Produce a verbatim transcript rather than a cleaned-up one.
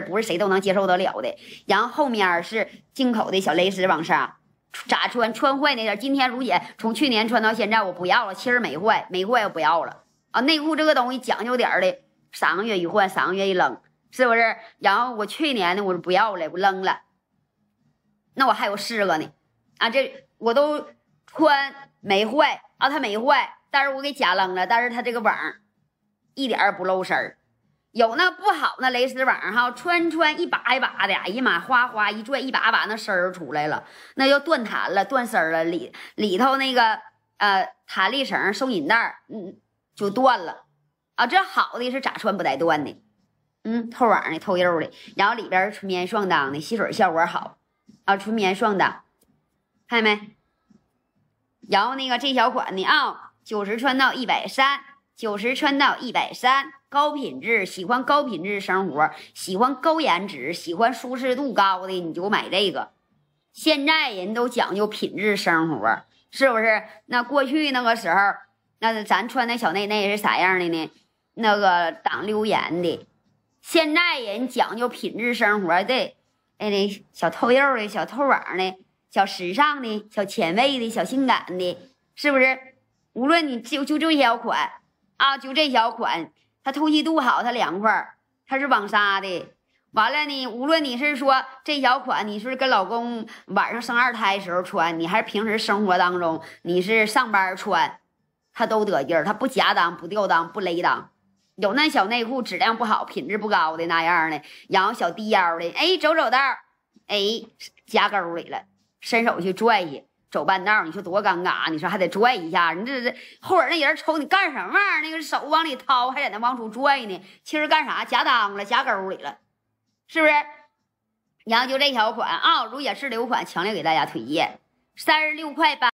不是谁都能接受得了的。然后后面是进口的小蕾丝网纱，咋穿穿坏那点。今天如也从去年穿到现在，我不要了，其实没坏，没坏我不要了啊。内裤这个东西讲究点的，三个月一换，三个月一扔，是不是？然后我去年呢，我就不要了，我扔了。那我还有四个呢，啊，这我都穿没坏啊，它没坏，但是我给假扔了，但是它这个网一点儿不露身儿。有那不好那蕾丝网哈，穿穿一把一把的，哎呀妈，哗哗一拽，一把把那丝儿出来了，那就断弹了，断丝儿了，里里头那个呃弹力绳、收紧带，嗯，就断了啊。这好的是咋穿不带断的，嗯，透网的、透肉的，然后里边纯棉双裆的，吸水效果好啊，纯棉双裆，看见没？然后那个这小款的啊，九十穿到一百三，九十穿到一百三。高品质，喜欢高品质生活，喜欢高颜值，喜欢舒适度高的，你就买这个。现在人都讲究品质生活，是不是？那过去那个时候，那咱穿的小内内是啥样的呢？那个挡溜眼的。现在人讲究品质生活的，哎，那小透肉的、小透网的、小时尚的、小前卫的、小性感的，是不是？无论你就就这小款啊，就这小款。它透气度好，它凉快，它是网纱的。完了呢，无论你是说这小款，你是跟老公晚上生二胎时候穿，你还是平时生活当中，你是上班穿，它都得劲儿，它不夹裆、不掉裆、不勒裆。有那小内裤质量不好、品质不高的那样的，然后小低腰的，哎，走走道，哎，夹沟里了，伸手去拽去。走半道，你说多尴尬？你说还得拽一下，你这这后边那人瞅你干什么玩意儿？那个手往里掏，还在那往出拽呢。其实干啥？夹裆了，夹沟里了，是不是？然后就这条款啊，如也是流款，强烈给大家推荐，三十六块八。